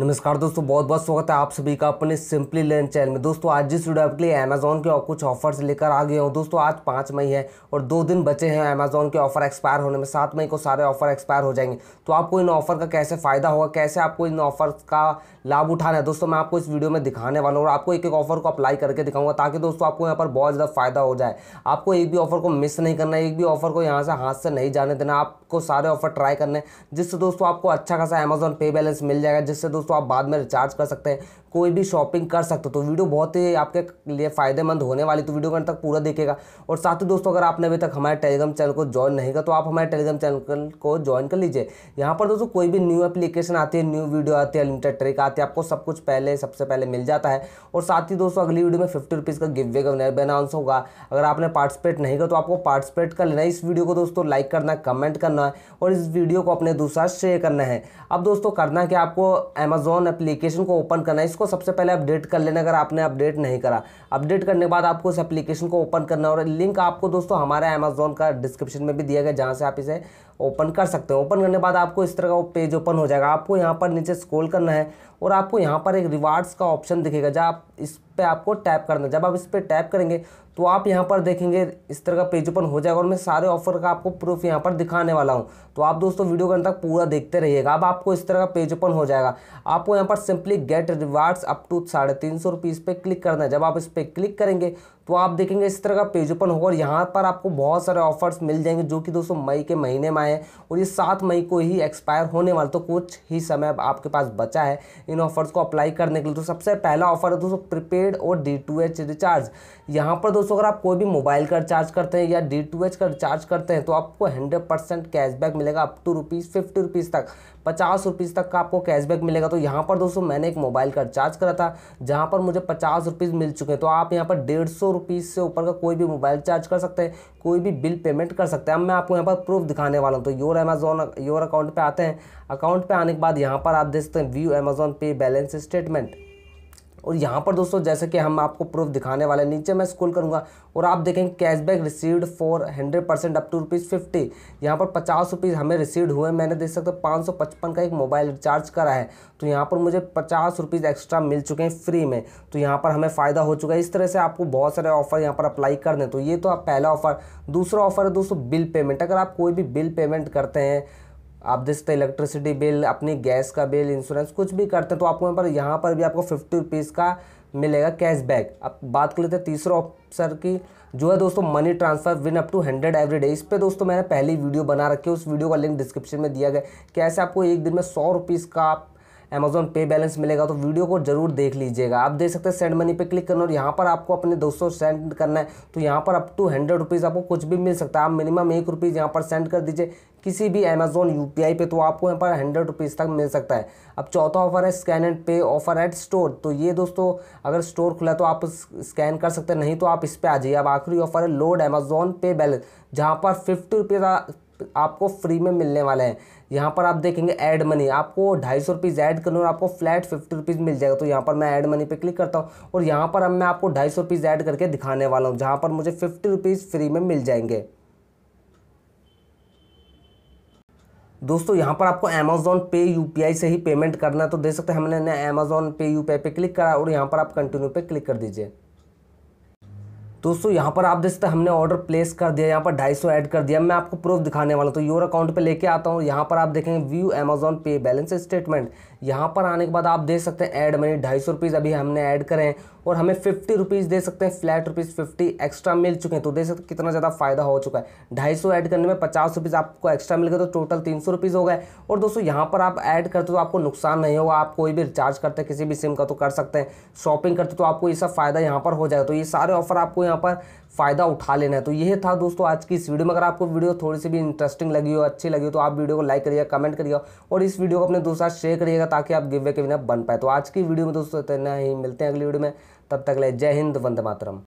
नमस्कार दोस्तों, बहुत बहुत स्वागत है आप सभी का अपने सिंपली लर्न चैनल में। दोस्तों आज जिस वीडियो आपके लिए अमेज़ॉन के और कुछ ऑफर्स लेकर आ गए हो। दोस्तों आज 5 मई है और 2 दिन बचे हैं अमेज़ॉन के ऑफ़र एक्सपायर होने में। 7 मई को सारे ऑफ़र एक्सपायर हो जाएंगे। तो आपको इन ऑफ़र का कैसे फ़ायदा होगा, कैसे आपको इन ऑफ़र का लाभ उठाना है, दोस्तों मैं आपको इस वीडियो में दिखाने वाला हूँ और आपको एक एक ऑफ़र को अप्लाई करके दिखाऊंगा, ताकि दोस्तों आपको यहाँ पर बहुत ज़्यादा फ़ायदा हो जाए। आपको एक भी ऑफ़र को मिस नहीं करना है, एक भी ऑफ़र को यहाँ से हाथ से नहीं जाने देना। आपको सारे ऑफ़र ट्राई करने, जिससे दोस्तों आपको अच्छा खासा अमेज़ॉन पे बैलेंस मिल जाएगा, जिससे तो आप बाद में रिचार्ज कर सकते हैं, कोई भी शॉपिंग कर सकते हो। तो वीडियो बहुत ही आपके लिए फायदेमंद होने वाली, तो वीडियो अंत तक पूरा देखिएगा। और साथ ही दोस्तों अगर आपने अभी तक हमारे टेलीग्राम चैनल को ज्वाइन नहीं किया तो आप हमारे टेलीग्राम चैनल को ज्वाइन कर लीजिए। यहाँ पर दोस्तों कोई भी न्यू एप्लीकेशन आती है, न्यू वीडियो आती है, लिमिटेड ट्रिक आती है, आपको सब कुछ सबसे पहले मिल जाता है। और साथ ही दोस्तों अगली वीडियो में 50 रुपीज़ का गिव अवे अनाउंस होगा। अगर आपने पार्टिसिपेट नहीं किया तो आपको पार्टिसिपेट कर लेना है। इस वीडियो को दोस्तों लाइक करना, कमेंट करना और इस वीडियो को अपने दूसरा शेयर करना है। अब दोस्तों करना क्या, आपको अमेज़ॉन एप्लीकेशन को ओपन करना है। इसको सबसे पहले अपडेट कर लेना अगर आपने अपडेट नहीं करा। अपडेट करने के बाद आपको इस एप्लीकेशन को ओपन करना है और लिंक आपको दोस्तों हमारे अमेज़ॉन का डिस्क्रिप्शन में भी दिया गया, जहां से आप इसे ओपन कर सकते हो। ओपन करने के बाद आपको इस तरह का पेज ओपन हो जाएगा। आपको यहाँ पर नीचे स्क्रॉल करना है और आपको यहाँ पर एक रिवार्ड्स का ऑप्शन दिखेगा, जहाँ आप इस पर आपको टैप करना है। जब आप इस पर टैप करेंगे तो आप यहाँ पर देखेंगे इस तरह का पेज ओपन हो जाएगा और मैं सारे ऑफर का आपको प्रूफ यहाँ पर दिखाने वाला हूँ। तो आप दोस्तों वीडियो के अंत तक पूरा देखते रहिएगा। अब आपको इस तरह का पेज ओपन हो जाएगा। आपको यहाँ पर simply get rewards up to 350 rupees पर क्लिक करना है। जब आप इस पर क्लिक करेंगे तो आप देखेंगे इस तरह का पेज ओपन होगा और यहाँ पर आपको बहुत सारे ऑफर्स मिल जाएंगे, जो कि दोस्तों मई के महीने में आए हैं और ये 7 मई को ही एक्सपायर होने वाला। तो कुछ ही समय आपके पास बचा है इन ऑफर्स को अप्लाई करने के लिए। तो सबसे पहला ऑफर है दोस्तों प्रीपेड और D2H रिचार्ज। यहाँ पर दोस्तों अगर आप कोई भी मोबाइल का रिचार्ज करते हैं या D2H का रिचार्ज करते हैं तो आपको 100% कैशबैक मिलेगा, अप टू ₹50 तक, 50 रुपीज़ तक का आपको कैशबैक मिलेगा। तो यहाँ पर दोस्तों मैंने एक मोबाइल का रिचार्ज करा था जहाँ पर मुझे 50 रुपीज़ मिल चुके हैं। तो आप यहाँ पर 150 रुपीज़ से ऊपर का कोई भी मोबाइल रिचार्ज कर सकते हैं, कोई भी बिल पेमेंट कर सकते हैं। अब मैं आपको यहाँ पर प्रूफ दिखाने वाला हूँ। तो योर अमेज़ॉन योर अकाउंट पे आते हैं। अकाउंट पे आने के बाद यहाँ पर आप देख सकते हैं व्यू अमेज़ॉन पे बैलेंस स्टेटमेंट। और यहाँ पर दोस्तों जैसे कि हम आपको प्रूफ दिखाने वाले, नीचे मैं स्क्रॉल करूँगा और आप देखेंगे cashback received for 100% up to ₹50। यहाँ पर 50 रुपीज़ हमें रिसीव्ड हुए। मैंने देख सकते हो 555 का एक मोबाइल रिचार्ज करा है तो यहाँ पर मुझे 50 रुपीज़ एक्स्ट्रा मिल चुके हैं फ्री में। तो यहाँ पर हमें फ़ायदा हो चुका है। इस तरह से आपको बहुत सारे ऑफ़र यहाँ पर अप्लाई कर दें। तो ये तो पहला ऑफ़र। दूसरा ऑफ़र है दोस्तों बिल पेमेंट। अगर आप कोई भी बिल पेमेंट करते हैं, आप देख सकते हैं इलेक्ट्रिसिटी बिल, अपनी गैस का बिल, इंश्योरेंस, कुछ भी करते हैं तो आपको यहाँ पर भी आपको 50 रुपीज़ का मिलेगा कैशबैक। अब बात कर लेते हैं तीसरे ऑप्शन की, जो है दोस्तों money transfer win up to 100 every day. इस पे दोस्तों मैंने पहली वीडियो बना रखी है, उस वीडियो का लिंक डिस्क्रिप्शन में दिया गया, कैसे आपको एक दिन में 100 रुपीज़ का अमेज़ॉन पे बैलेंस मिलेगा। तो वीडियो को जरूर देख लीजिएगा। आप देख सकते हैं सेंड मनी पे क्लिक करना और यहाँ पर आपको अपने दोस्तों सेंड करना है। तो यहाँ पर अप टू 100 रुपीज़ आपको कुछ भी मिल सकता है। आप मिनिमम ₹1 यहाँ पर सेंड कर दीजिए किसी भी अमेज़ॉन UPI पे, तो आपको यहाँ पर 100 रुपीज़ तक मिल सकता है। अब चौथा ऑफर है scan and pay offer at store. तो ये दोस्तों अगर स्टोर खुला तो आप स्कैन कर सकते हैं, नहीं तो आप इस पर आ जाइए। अब आखिरी ऑफर है लोड अमेज़ॉन पे बैलेंस, जहाँ पर ₹50 आपको फ्री में मिलने वाले हैं। यहाँ पर आप देखेंगे ऐड मनी, आपको 250 रुपीज़ ऐड करना और आपको फ्लैट 50 रुपीज़ मिल जाएगा। तो यहाँ पर मैं ऐड मनी पे क्लिक करता हूँ और यहाँ पर अब मैं आपको 250 रुपीज़ ऐड करके दिखाने वाला हूँ, जहाँ पर मुझे 50 रुपीज़ फ्री में मिल जाएंगे। दोस्तों यहाँ पर आपको अमेज़ॉन पे UPI से ही पेमेंट करना है। तो देख सकते हैं हमने अमेज़ॉन पे UPI पे क्लिक करा और यहाँ पर आप कंटिन्यू पे क्लिक कर दीजिए। दोस्तों यहाँ पर आप देख सकते हैं हमने ऑर्डर प्लेस कर दिया, यहाँ पर 250 ऐड कर दिया। मैं आपको प्रूफ दिखाने वाला हूँ। तो योर अकाउंट पे लेके आता हूँ। यहाँ पर आप देखेंगे व्यू अमेज़ॉन पे बैलेंस स्टेटमेंट। यहाँ पर आने के बाद आप देख सकते हैं ऐड मनी, 250 रुपीज़ अभी हमने ऐड करें और हमें 50 रुपीज़ दे सकते हैं, फ्लैट ₹50 एक्स्ट्रा मिल चुके हैं। तो देख सकते कितना ज़्यादा फ़ायदा हो चुका है। 250 ऐड करने में 50 रुपीज़ आपको एक्स्ट्रा मिल गए, तो टोटल 300 रुपीज़ हो गए। और दोस्तों यहाँ पर आप ऐड करते तो आपको नुकसान नहीं होगा। आप कोई भी रिचार्ज करते हैं किसी भी सिम का तो कर सकते हैं, शॉपिंग करते तो आपको ये सब फ़ायदा यहाँ पर हो जाएगा। तो ये सारे ऑफ़र आपको यहाँ पर फ़ायदा उठा लेना है। तो यह था दोस्तों आज की इस वीडियो में। अगर आपको वीडियो थोड़ी सी भी इंटरेस्टिंग लगी हो, अच्छी लगी हो तो आप वीडियो को लाइक करिएगा, कमेंट करिएगा और इस वीडियो को अपने दोस्तों साथ शेयर करिएगा, ताकि आप गिव अवे के विनर बन पाए। तो आज की वीडियो में दोस्तों इतना ही, मिलते हैं अगली वीडियो में। तब तक ले जय हिंद, वंदे मातरम।